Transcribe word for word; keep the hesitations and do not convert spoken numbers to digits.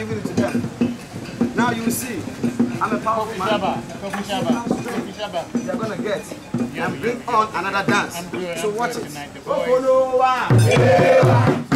giving it to them. Now you will see, I'm a powerful man. They're going to get and bring on another dance. So watch it.